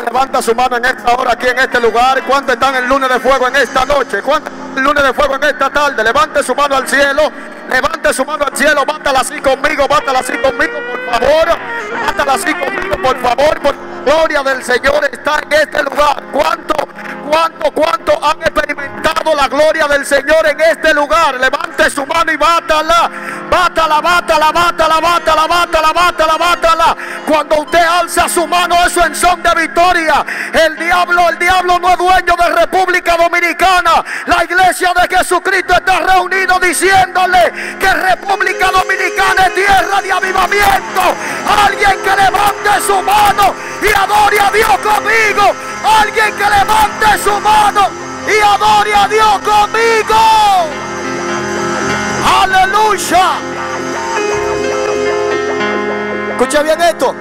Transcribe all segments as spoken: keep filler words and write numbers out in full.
Levanta su mano en esta hora, aquí en este lugar. ¿Cuántos están en lunes de fuego en esta noche? ¿Cuántos están en lunes de fuego en esta tarde? Levante su mano al cielo, levante su mano al cielo, bátala así conmigo, bátala así conmigo, por favor, bátala así conmigo, por favor, por gloria del Señor está en este lugar. ¿Cuántos, cuántos, cuántos han experimentado la gloria del Señor en este lugar? Levante su mano y bátala, bátala, bátala, bátala, bátala, bátala, bátala, bátala. Cuando usted alza su mano, eso en son de victoria. El diablo, el diablo no es dueño de República Dominicana. La iglesia de Jesucristo está reunida diciéndole que República Dominicana es tierra de avivamiento. Alguien que levante su mano y adore a Dios conmigo. Alguien que levante su mano y adore a Dios conmigo. Aleluya. Escuche bien esto.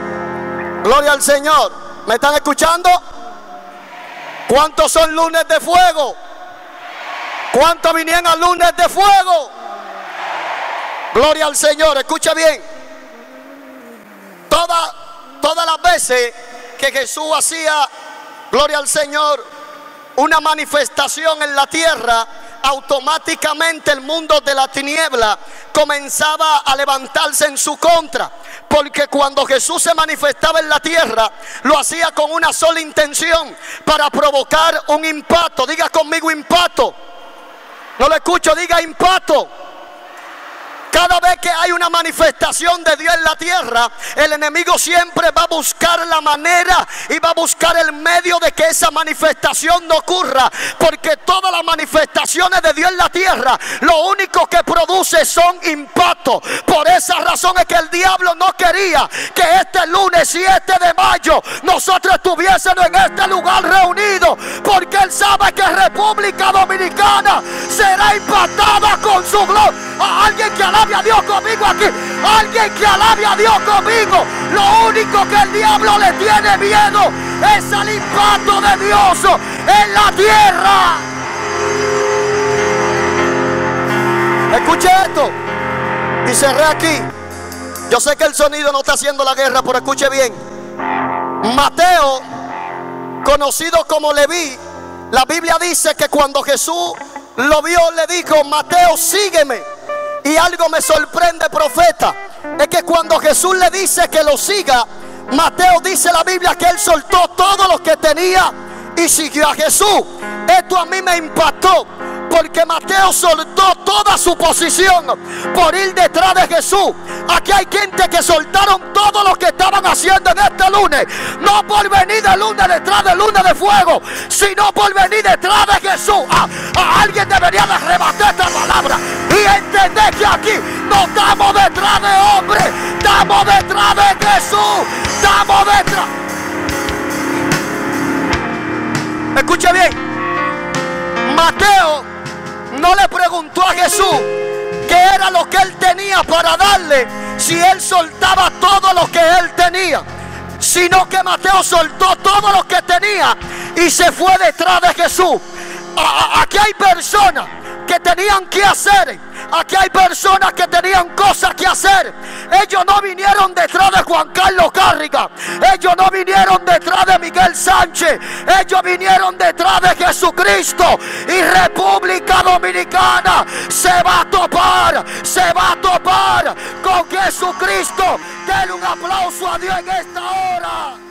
Gloria al Señor. ¿Me están escuchando? ¿Cuántos son lunes de fuego? ¿Cuántos vinieron a lunes de fuego? Gloria al Señor. Escuche bien. Toda, todas las veces que Jesús hacía, gloria al Señor, una manifestación en la tierra, automáticamente el mundo de la tiniebla comenzaba a levantarse en su contra. Porque cuando Jesús se manifestaba en la tierra, lo hacía con una sola intención, para provocar un impacto. Diga conmigo impacto. No lo escucho, diga impacto. Cada vez que hay una manifestación de Dios en la tierra, el enemigo siempre va a buscar la manera y va a buscar el medio de que esa manifestación no ocurra, porque todas las manifestaciones de Dios en la tierra, lo único que produce son impactos. Por esa razón es que el diablo no quería que este lunes siete de mayo nosotros estuviésemos en este lugar reunidos, porque él sabe que República Dominicana será impactada con su gloria. A alguien que alabe a Dios conmigo aquí, alguien que alabe a Dios conmigo. Lo único que el diablo le tiene miedo es al impacto de Dios en la tierra. Escuche esto y cerré aquí. Yo sé que el sonido no está haciendo la guerra, pero escuche bien. Mateo, conocido como Leví, la Biblia dice que cuando Jesús lo vio, le dijo: Mateo, sígueme. Y algo me sorprende, profeta, es que cuando Jesús le dice que lo siga, Mateo, dice la Biblia, que él soltó todo lo que tenía y siguió a Jesús. Esto a mí me impactó, porque Mateo soltó toda su posición por ir detrás de Jesús. Aquí hay gente que soltaron todo lo que estaban haciendo en este lunes, no por venir de lunes detrás de lunes de fuego, sino por venir detrás de Jesús. A, a alguien debería de rebatir esta palabra y entender que aquí no estamos detrás de hombres, estamos detrás de Jesús, estamos detrás. Escuche bien. Mateo no le preguntó a Jesús qué era lo que él tenía para darle, si él soltaba todo lo que él tenía, sino que Mateo soltó todo lo que tenía y se fue detrás de Jesús. Aquí hay personas que tenían que hacer, aquí hay personas que tenían cosas que hacer. Ellos no vinieron detrás de Juan Carlos Carriga, ellos no vinieron detrás de Miguel Sánchez, ellos vinieron detrás de Jesucristo. Y República Dominicana se va a topar, se va a topar con Jesucristo. Denle un aplauso a Dios en esta hora.